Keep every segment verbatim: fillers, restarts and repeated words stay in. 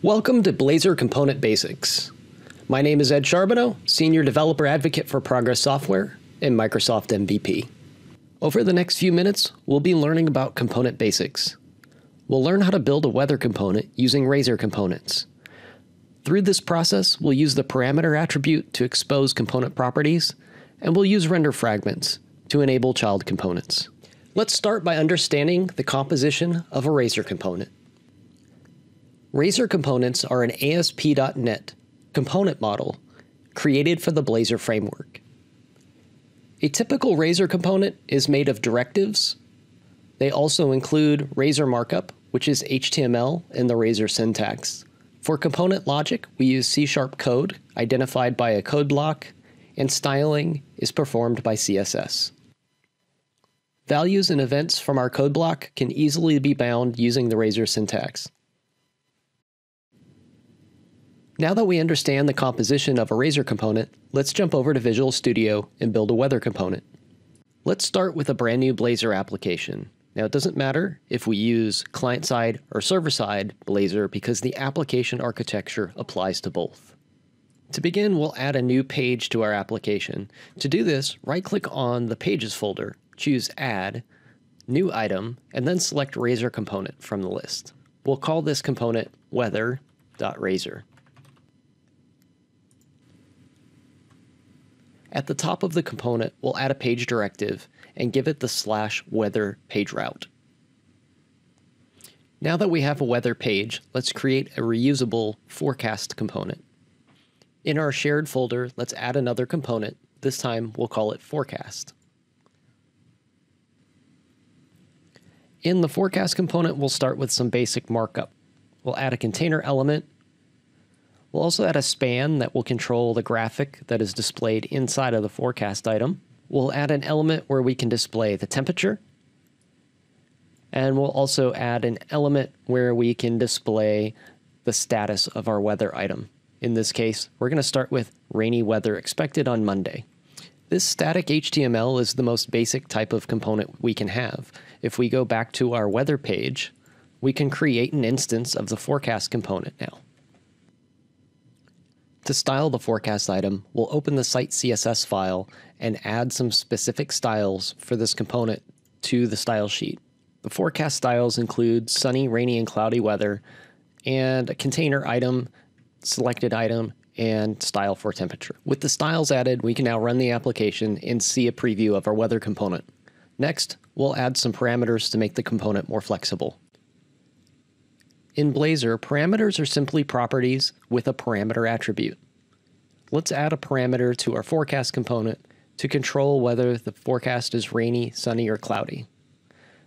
Welcome to Blazor Component Basics. My name is Ed Charbonneau, Senior Developer Advocate for Progress Software and Microsoft M V P. Over the next few minutes, we'll be learning about component basics. We'll learn how to build a weather component using Razor components. Through this process, we'll use the parameter attribute to expose component properties, and we'll use render fragments to enable child components. Let's start by understanding the composition of a Razor component. Razor components are an A S P dot net component model created for the Blazor framework. A typical Razor component is made of directives. They also include Razor markup, which is H T M L and the Razor syntax. For component logic, we use C sharp code, identified by a code block, and styling is performed by C S S. Values and events from our code block can easily be bound using the Razor syntax. Now that we understand the composition of a Razor component, let's jump over to Visual Studio and build a weather component. Let's start with a brand new Blazor application. Now it doesn't matter if we use client-side or server-side Blazor because the application architecture applies to both. To begin, we'll add a new page to our application. To do this, right-click on the Pages folder, choose Add, New Item, and then select Razor Component from the list. We'll call this component weather.razor. At the top of the component, we'll add a page directive and give it the slash weather page route. Now that we have a weather page, let's create a reusable forecast component. In our shared folder, let's add another component. This time, we'll call it forecast. In the forecast component, we'll start with some basic markup. We'll add a container element. We'll also add a span that will control the graphic that is displayed inside of the forecast item. We'll add an element where we can display the temperature. And we'll also add an element where we can display the status of our weather item. In this case, we're going to start with rainy weather expected on Monday. This static H T M L is the most basic type of component we can have. If we go back to our weather page, we can create an instance of the forecast component now. To style the forecast item, we'll open the site C S S file and add some specific styles for this component to the style sheet. The forecast styles include sunny, rainy, and cloudy weather, and a container item, selected item, and style for temperature. With the styles added, we can now run the application and see a preview of our weather component. Next, we'll add some parameters to make the component more flexible. In Blazor, parameters are simply properties with a parameter attribute. Let's add a parameter to our forecast component to control whether the forecast is rainy, sunny, or cloudy.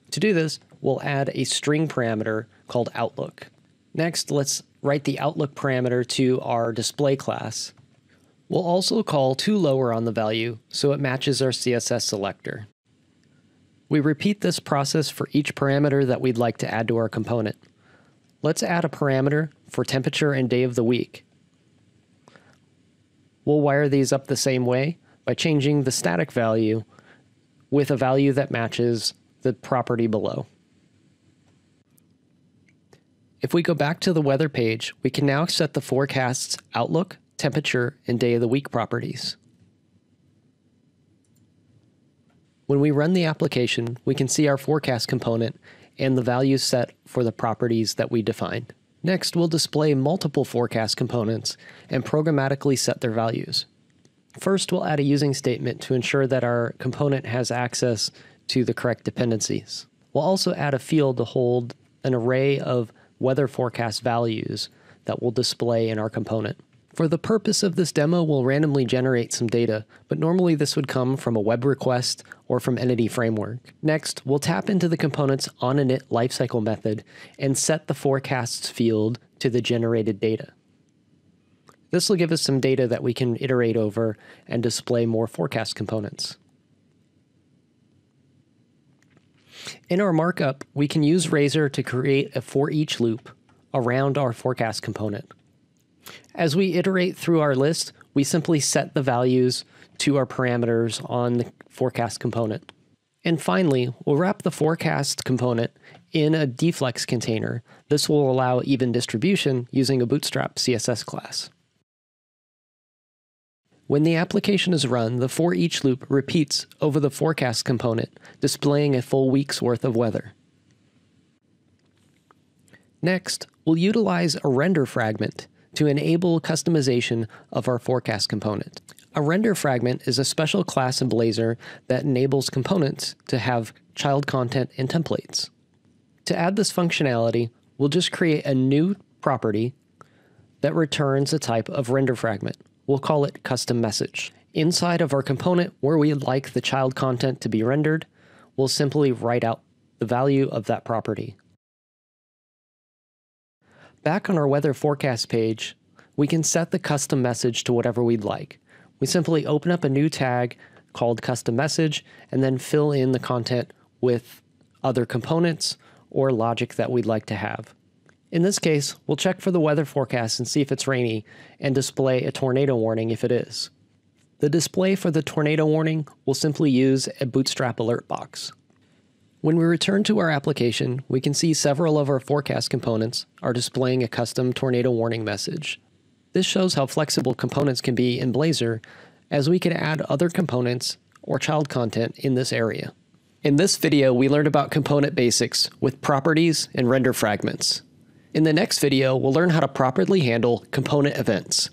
To do this, we'll add a string parameter called Outlook. Next, let's write the Outlook parameter to our display class. We'll also call toLower on the value so it matches our C S S selector. We repeat this process for each parameter that we'd like to add to our component. Let's add a parameter for temperature and day of the week. We'll wire these up the same way by changing the static value with a value that matches the property below. If we go back to the weather page, we can now set the forecast's outlook, temperature, and day of the week properties. When we run the application, we can see our forecast component and the values set for the properties that we defined. Next, we'll display multiple forecast components and programmatically set their values. First, we'll add a using statement to ensure that our component has access to the correct dependencies. We'll also add a field to hold an array of weather forecast values that we'll display in our component. For the purpose of this demo, we'll randomly generate some data, but normally this would come from a web request or from Entity Framework. Next, we'll tap into the component's onInit lifecycle method and set the forecasts field to the generated data. This will give us some data that we can iterate over and display more forecast components. In our markup, we can use Razor to create a for each loop around our forecast component. As we iterate through our list, we simply set the values to our parameters on the forecast component. And finally, we'll wrap the forecast component in a dflex container. This will allow even distribution using a Bootstrap C S S class. When the application is run, the for each loop repeats over the forecast component, displaying a full week's worth of weather. Next, we'll utilize a render fragment to enable customization of our forecast component. A render fragment is a special class in Blazor that enables components to have child content and templates. To add this functionality, we'll just create a new property that returns a type of render fragment. We'll call it custom message. Inside of our component where we'd like the child content to be rendered, we'll simply write out the value of that property. Back on our weather forecast page, we can set the custom message to whatever we'd like. We simply open up a new tag called custom message and then fill in the content with other components or logic that we'd like to have. In this case, we'll check for the weather forecast and see if it's rainy, and display a tornado warning if it is. The display for the tornado warning will simply use a Bootstrap alert box. When we return to our application, we can see several of our forecast components are displaying a custom tornado warning message. This shows how flexible components can be in Blazor, as we can add other components or child content in this area. In this video, we learned about component basics with properties and render fragments. In the next video, we'll learn how to properly handle component events.